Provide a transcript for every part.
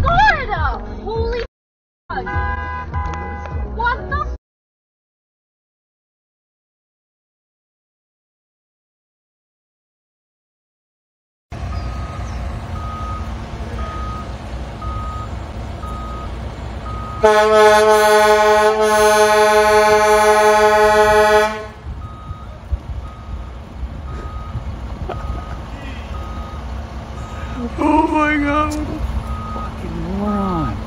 my god! Holy fuck! What the fuck? Oh my god, fucking moron.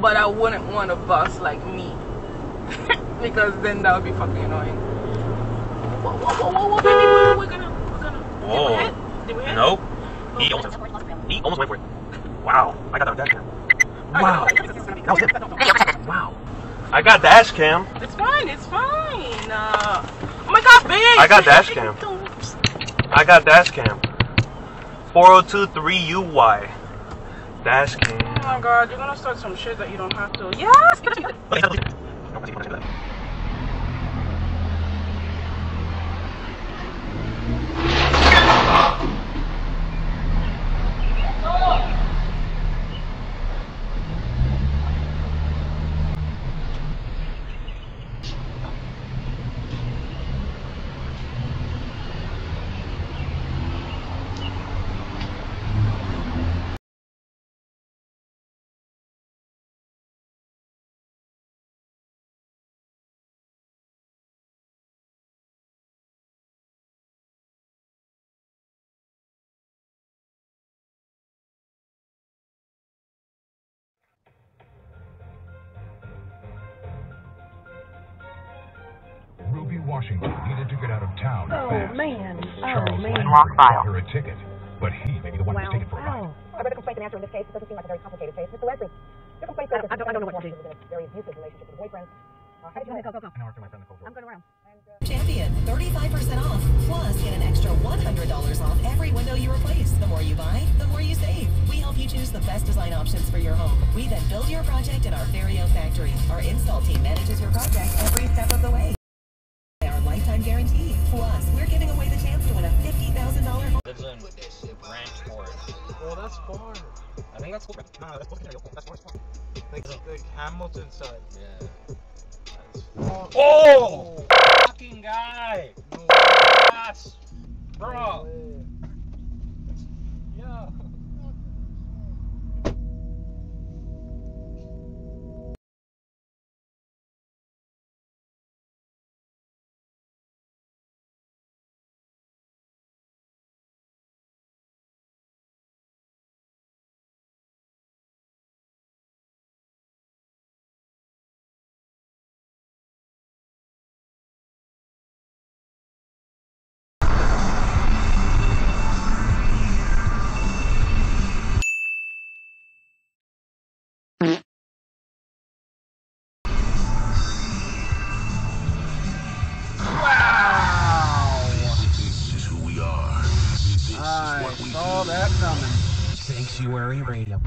But I wouldn't want a boss like me. Because then that would be fucking annoying. Whoa, whoa, whoa, whoa, whoa, baby, we're gonna. Whoa. Did we hit? Nope. He almost went for it. Wow. I got that dash cam. Wow. That was it. Wow. I got dash cam. It's fine, it's fine. Oh my god, bitch. I got dash cam. I got dash cam. 4023UY. Dash cam. Oh my god, you're gonna start some shit that you don't have to. Yes! Washington needed to get out of town fast. Charles Rock filed her a ticket, but he may be the one who's taken for a ride. I read a complaint and answer in this case. It doesn't seem like a very complicated case. Mr. Leslie, your complaint says I don't know what to do. A very abusive relationship with boyfriend. How do you want to go? I'm going around. Champion, 35% off. Plus, get an extra $100 off every window you replace. The more you buy, the more you save. We help you choose the best design options for your home. We then build your project at our very own factory. Our install team manages your project every step of the way. Guarantee. Plus, we're giving away the chance to win a $50,000 home. It's in Branchport. Oh, that's far. I think that's cool. No, that's far. Like Hamilton side. Yeah. That's oh! Fucking guy! No. That's... Bro! Yeah. Sanctuary Radio.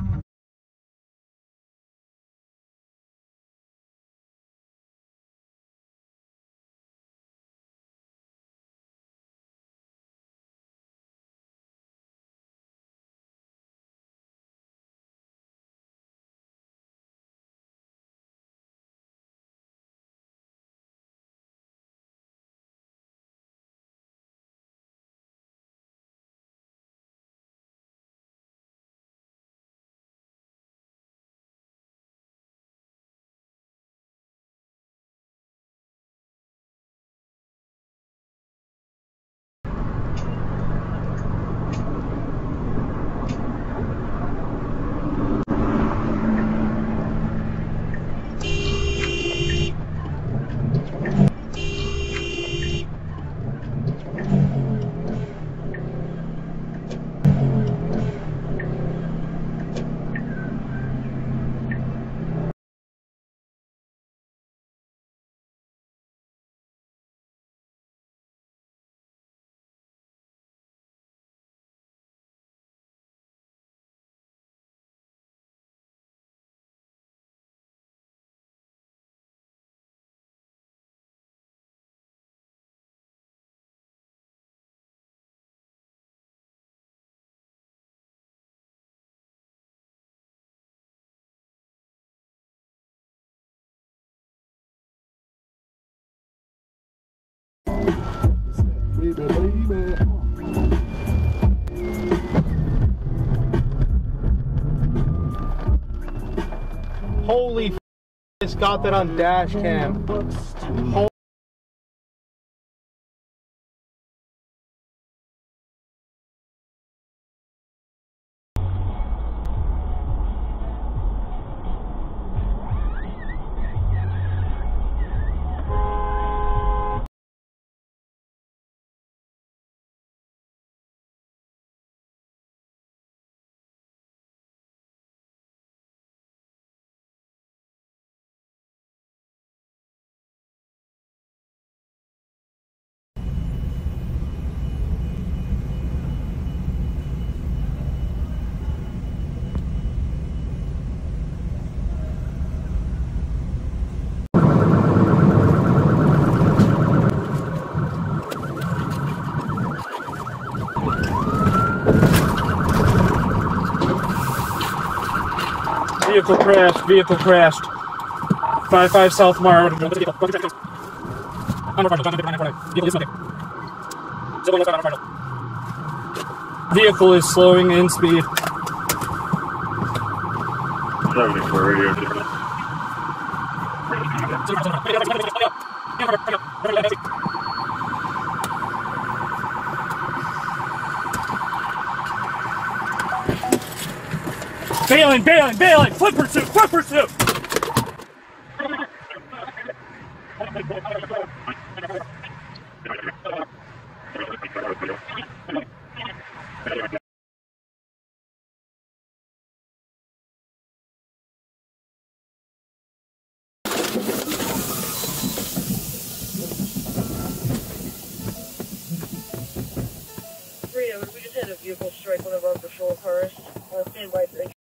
Holy f***, just got that on dash cam. Holy vehicle crashed, vehicle crashed. 55 South Mara. Vehicle is slowing in speed. 74 radio. Bailing, bailing, bailing! Flip pursuit, flip pursuit! Rita, we just had a vehicle strike one of our patrol cars. Stay right there.